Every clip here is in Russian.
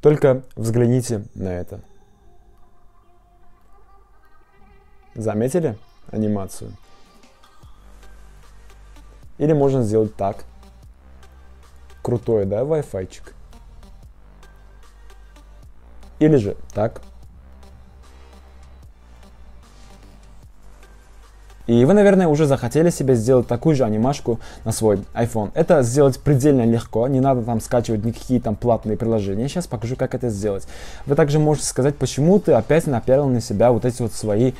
Только взгляните на это. Заметили анимацию? Или можно сделать так. Крутой, да, Wi-Fi-чик? Или же так. И вы, наверное, уже захотели себе сделать такую же анимашку на свой iPhone. Это сделать предельно легко, не надо там скачивать никакие там платные приложения. Сейчас покажу, как это сделать. Вы также можете сказать, почему ты опять напялил на себя вот эти вот свои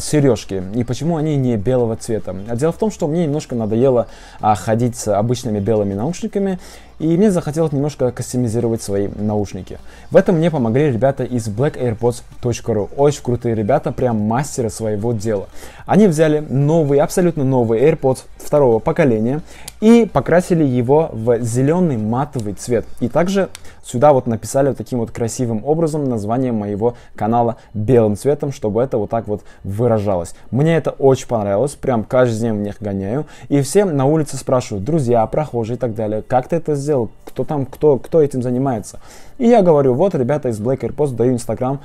сережки. И почему они не белого цвета. Дело в том, что мне немножко надоело ходить с обычными белыми наушниками. И мне захотелось немножко кастомизировать свои наушники. В этом мне помогли ребята из blackairpods.ru. Очень крутые ребята, прям мастеры своего дела. Они взяли новый, абсолютно новый AirPods второго поколения и покрасили его в зеленый матовый цвет. И также сюда вот написали вот таким вот красивым образом название моего канала белым цветом, чтобы это вот так вот выражалось. Мне это очень понравилось, прям каждый день в них гоняю. И все на улице спрашивают, друзья, прохожие и так далее, как ты это сделал, кто там, кто этим занимается. И я говорю, вот ребята из Black Airpods, даю Instagram,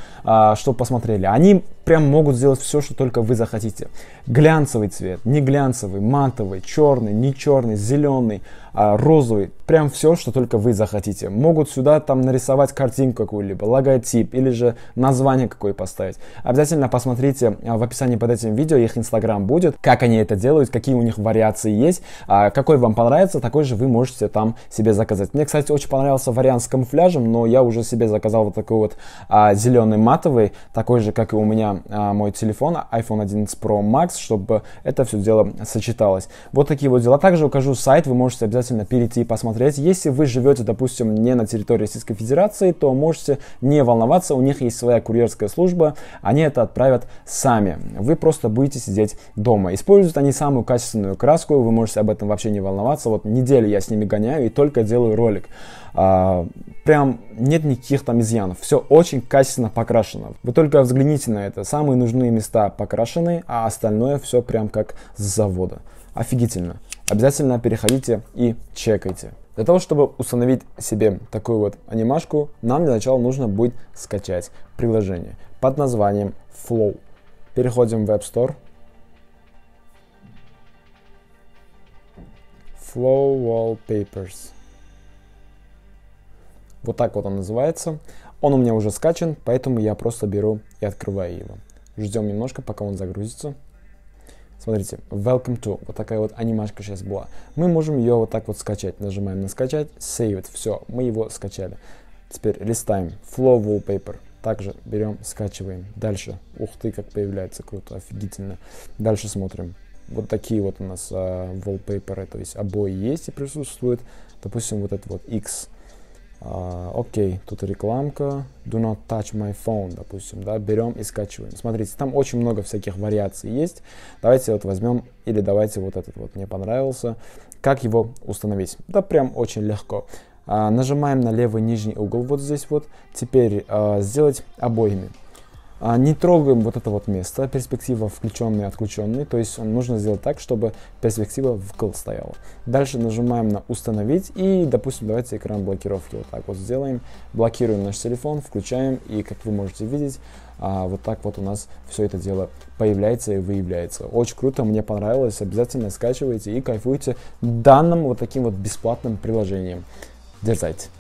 чтобы посмотрели. Они прям могут сделать все, что только вы захотите. Глянцевый цвет, не глянцевый, матовый, черный, не черный, зеленый, розовый. Прям все, что только вы захотите. Могут сюда там нарисовать картинку какую-либо, логотип или же название какое поставить. Обязательно посмотрите в описании под этим видео, их Instagram будет, как они это делают, какие у них вариации есть. Какой вам понравится, такой же вы можете там себе заказать. Мне, кстати, очень понравился вариант с камуфляжем, но я уже себе заказал вот такой вот зеленый матовый, такой же, как и у меня мой телефон, iPhone 11 Pro Max, чтобы это все дело сочеталось. Вот такие вот дела. Также укажу сайт, вы можете обязательно перейти и посмотреть. Если вы живете, допустим, не на территории Российской Федерации, то можете не волноваться, у них есть своя курьерская служба, они это отправят сами. Вы просто будете сидеть дома. Используют они самую качественную краску, вы можете об этом вообще не волноваться. Вот неделю я с ними гоняю и только делаю ролик. Прям нет никаких там изъянов. Все очень качественно покрашено. Вы только взгляните на это. Самые нужные места покрашены, а остальное все прям как с завода. Офигительно. Обязательно переходите и чекайте. Для того, чтобы установить себе такую вот анимашку, нам для начала нужно будет скачать приложение под названием Flow. Переходим в App Store. Flow Wallpapers. Вот так вот он называется. Он у меня уже скачан, поэтому я просто беру и открываю его. Ждем немножко, пока он загрузится. Смотрите, Welcome to. Вот такая вот анимашка сейчас была. Мы можем ее вот так вот скачать. Нажимаем на скачать, Save it. Все, мы его скачали. Теперь листаем. Flow Wallpaper. Также берем, скачиваем. Дальше. Ух ты, как появляется. Круто, офигительно. Дальше смотрим. Вот такие вот у нас wallpaper. То есть обои есть и присутствуют. Допустим, вот это вот X. Окей, тут рекламка. Do not touch my phone, допустим, да, берем и скачиваем. Смотрите, там очень много всяких вариаций есть. Давайте вот возьмем, или давайте вот этот вот, мне понравился. Как его установить? Да прям очень легко. Нажимаем на левый нижний угол, вот здесь вот. Теперь сделать обоими. Не трогаем вот это вот место, перспектива включенный, отключенный, то есть нужно сделать так, чтобы перспектива вкл стояла. Дальше нажимаем на установить и, допустим, давайте экран блокировки вот так вот сделаем, блокируем наш телефон, включаем и, как вы можете видеть, вот так вот у нас все это дело появляется и выявляется. Очень круто, мне понравилось, обязательно скачивайте и кайфуйте данным вот таким вот бесплатным приложением. Дерзайте!